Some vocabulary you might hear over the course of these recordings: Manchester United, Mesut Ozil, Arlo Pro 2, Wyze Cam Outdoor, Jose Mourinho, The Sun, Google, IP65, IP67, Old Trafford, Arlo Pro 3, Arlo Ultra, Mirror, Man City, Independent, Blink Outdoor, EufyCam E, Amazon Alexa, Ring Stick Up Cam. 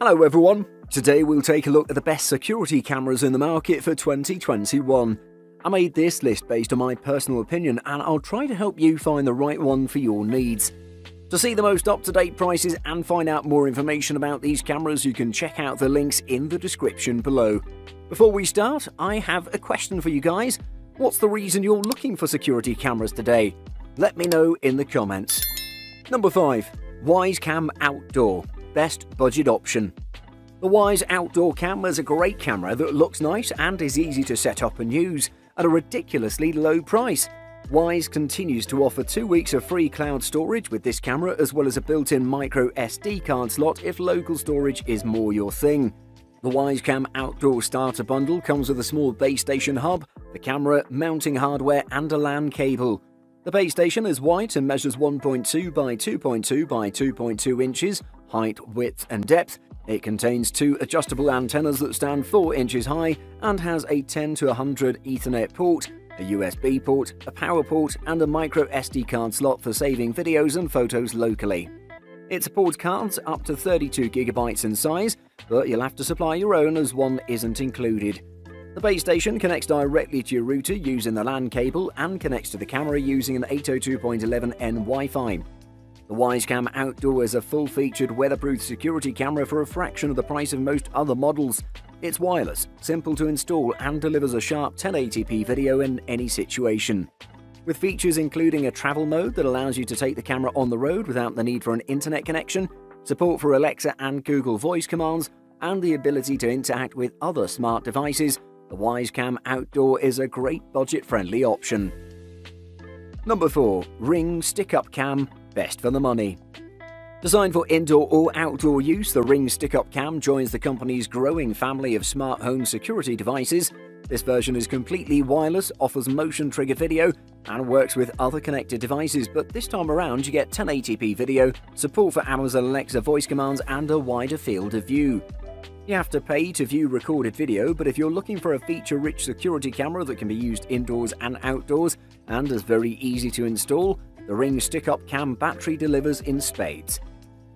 Hello everyone, today we'll take a look at the best security cameras in the market for 2021. I made this list based on my personal opinion and I'll try to help you find the right one for your needs. To see the most up-to-date prices and find out more information about these cameras, you can check out the links in the description below. Before we start, I have a question for you guys. What's the reason you're looking for security cameras today? Let me know in the comments. Number 5. Wyze Cam Outdoor. Best budget option. The Wyze Outdoor Cam is a great camera that looks nice and is easy to set up and use at a ridiculously low price. Wyze continues to offer 2 weeks of free cloud storage with this camera, as well as a built-in micro SD card slot if local storage is more your thing. The Wyze Cam Outdoor Starter Bundle comes with a small base station hub, the camera, mounting hardware and a LAN cable. The base station is white and measures 1.2 by 2.2 by 2.2 inches, height, width and depth. It contains two adjustable antennas that stand 4 inches high and has a 10 to 100 Ethernet port, a USB port, a power port and a micro SD card slot for saving videos and photos locally. It supports cards up to 32 GB in size, but you'll have to supply your own as one isn't included. The base station connects directly to your router using the LAN cable and connects to the camera using an 802.11n Wi-Fi. The Wyze Cam Outdoor is a full-featured weatherproof security camera for a fraction of the price of most other models. It's wireless, simple to install and delivers a sharp 1080p video in any situation. With features including a travel mode that allows you to take the camera on the road without the need for an internet connection, support for Alexa and Google Voice commands, and the ability to interact with other smart devices, the Wyze Cam Outdoor is a great budget-friendly option. Number 4. Ring Stick Up Cam. Best for the money. Designed for indoor or outdoor use, the Ring Stick Up Cam joins the company's growing family of smart home security devices. This version is completely wireless, offers motion-triggered video, and works with other connected devices, but this time around you get 1080p video, support for Amazon Alexa voice commands, and a wider field of view. You have to pay to view recorded video, but if you're looking for a feature-rich security camera that can be used indoors and outdoors, and is very easy to install, the Ring Stick Up Cam battery delivers in spades.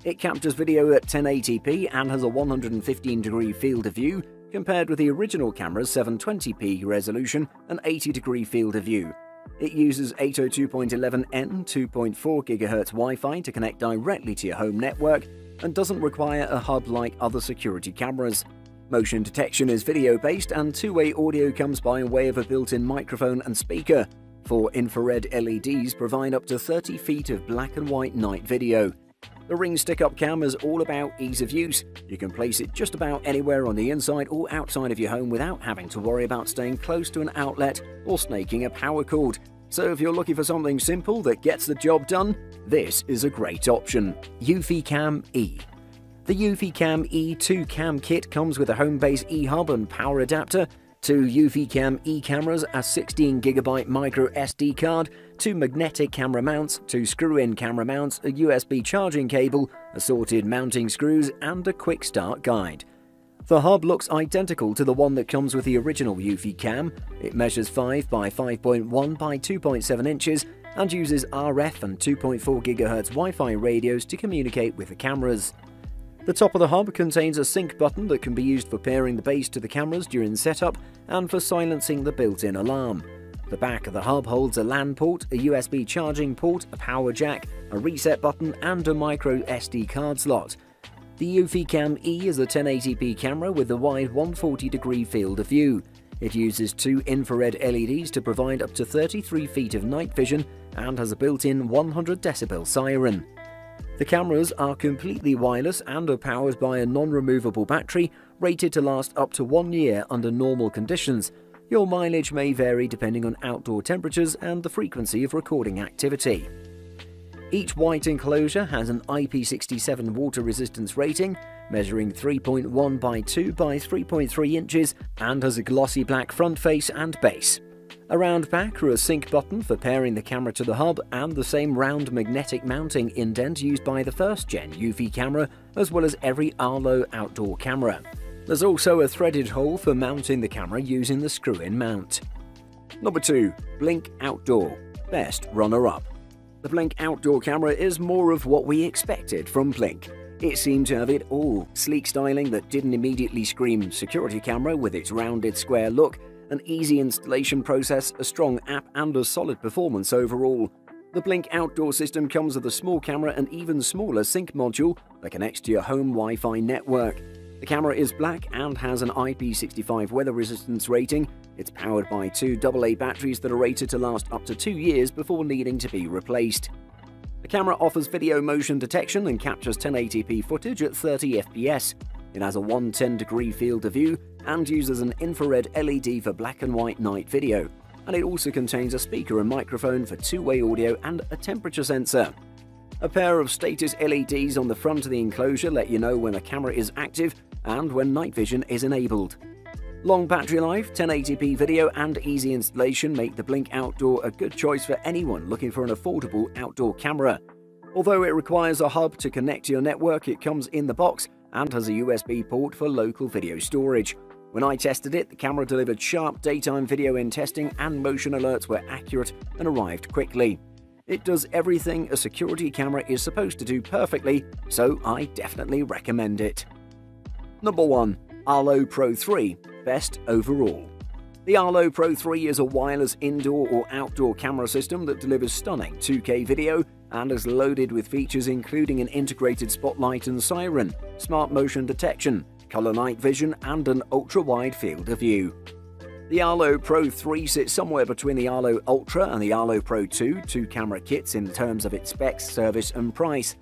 It captures video at 1080p and has a 115-degree field of view, compared with the original camera's 720p resolution and 80-degree field of view. It uses 802.11n 2.4 GHz Wi-Fi to connect directly to your home network and doesn't require a hub like other security cameras. Motion detection is video-based and two-way audio comes by way of a built-in microphone and speaker. 4 infrared LEDs provide up to 30 feet of black and white night video. The Ring Stick Up Cam is all about ease of use. You can place it just about anywhere on the inside or outside of your home without having to worry about staying close to an outlet or snaking a power cord. So if you're looking for something simple that gets the job done, this is a great option. EufyCam E. The EufyCam E2 cam kit comes with a home base e-hub and power adapter, 2 EufyCam E cameras, a 16 GB micro SD card, 2 magnetic camera mounts, 2 screw-in camera mounts, a USB charging cable, assorted mounting screws, and a quick start guide. The hub looks identical to the one that comes with the original EufyCam. It measures 5 by 5.1 by 2.7 inches and uses RF and 2.4 GHz Wi-Fi radios to communicate with the cameras. The top of the hub contains a sync button that can be used for pairing the base to the cameras during setup and for silencing the built-in alarm. The back of the hub holds a LAN port, a USB charging port, a power jack, a reset button and a micro SD card slot. The EufyCam E is a 1080p camera with a wide 140-degree field of view. It uses 2 infrared LEDs to provide up to 33 feet of night vision and has a built-in 100 dB siren. The cameras are completely wireless and are powered by a non-removable battery rated to last up to 1 year under normal conditions. Your mileage may vary depending on outdoor temperatures and the frequency of recording activity. Each white enclosure has an IP67 water resistance rating, measuring 3.1 by 2 by 3.3 inches and has a glossy black front face and base. Around back are a sync button for pairing the camera to the hub and the same round magnetic mounting indent used by the first-gen Eufy camera, as well as every Arlo outdoor camera. There's also a threaded hole for mounting the camera using the screw-in mount. Number 2. Blink Outdoor. Best runner-up. The Blink Outdoor camera is more of what we expected from Blink. It seemed to have it all. Sleek styling that didn't immediately scream security camera with its rounded square look, an easy installation process, a strong app and a solid performance overall. The Blink Outdoor system comes with a small camera and even smaller sync module that connects to your home Wi-Fi network. The camera is black and has an IP65 weather resistance rating. It's powered by two AA batteries that are rated to last up to 2 years before needing to be replaced. The camera offers video motion detection and captures 1080p footage at 30 FPS. It has a 110-degree field of view and uses an infrared LED for black and white night video. And it also contains a speaker and microphone for two-way audio and a temperature sensor. A pair of status LEDs on the front of the enclosure let you know when a camera is active and when night vision is enabled. Long battery life, 1080p video and easy installation make the Blink Outdoor a good choice for anyone looking for an affordable outdoor camera. Although it requires a hub to connect to your network, it comes in the box and has a USB port for local video storage. When I tested it, the camera delivered sharp daytime video in testing and motion alerts were accurate and arrived quickly. It does everything a security camera is supposed to do perfectly, so I definitely recommend it. Number 1. Arlo Pro 3 – Best Overall. The Arlo Pro 3 is a wireless indoor or outdoor camera system that delivers stunning 2K video and is loaded with features including an integrated spotlight and siren, smart motion detection, color night vision and an ultra-wide field of view. The Arlo Pro 3 sits somewhere between the Arlo Ultra and the Arlo Pro 2 two-camera kits in terms of its specs, service and price.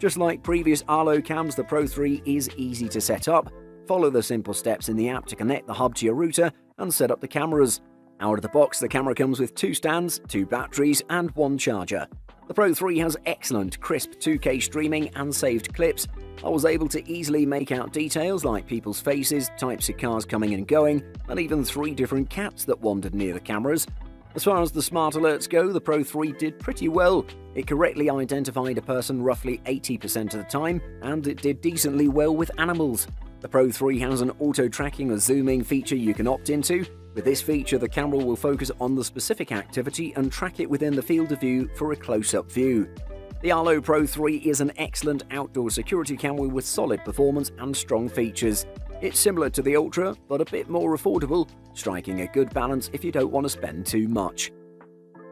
Just like previous Arlo cams, the Pro 3 is easy to set up. Follow the simple steps in the app to connect the hub to your router and set up the cameras. Out of the box, the camera comes with two stands, two batteries and one charger. The Pro 3 has excellent, crisp 2K streaming and saved clips. I was able to easily make out details like people's faces, types of cars coming and going, and even three different cats that wandered near the cameras. As far as the smart alerts go, the Pro 3 did pretty well. It correctly identified a person roughly 80% of the time, and it did decently well with animals. The Pro 3 has an auto-tracking or zooming feature you can opt into. With this feature, the camera will focus on the specific activity and track it within the field of view for a close-up view. The Arlo Pro 3 is an excellent outdoor security camera with solid performance and strong features. It's similar to the Ultra, but a bit more affordable, striking a good balance if you don't want to spend too much.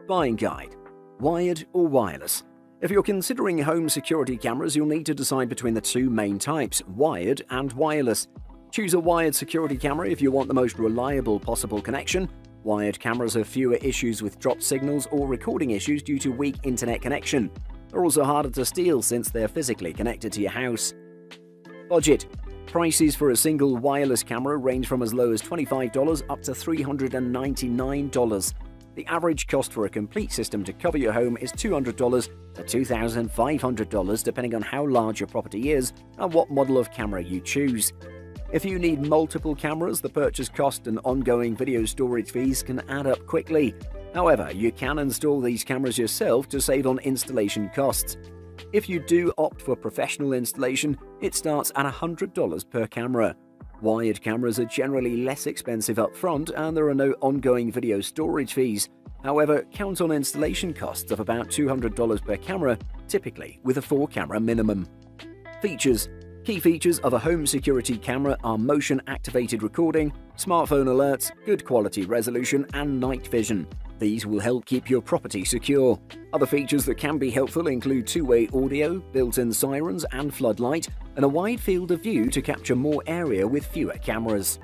Buying guide: wired or wireless? If you're considering home security cameras, you'll need to decide between the two main types, wired and wireless. Choose a wired security camera if you want the most reliable possible connection. Wired cameras have fewer issues with dropped signals or recording issues due to weak internet connection. They're also harder to steal since they're physically connected to your house. Budget. Prices for a single wireless camera range from as low as $25 up to $399. The average cost for a complete system to cover your home is $200 to $2,500 depending on how large your property is and what model of camera you choose. If you need multiple cameras, the purchase cost and ongoing video storage fees can add up quickly. However, you can install these cameras yourself to save on installation costs. If you do opt for professional installation, it starts at $100 per camera. Wired cameras are generally less expensive up front and there are no ongoing video storage fees. However, count on installation costs of about $200 per camera, typically with a four-camera minimum. Features. Key features of a home security camera are motion-activated recording, smartphone alerts, good quality resolution, and night vision. These will help keep your property secure. Other features that can be helpful include two-way audio, built-in sirens and floodlight, and a wide field of view to capture more area with fewer cameras.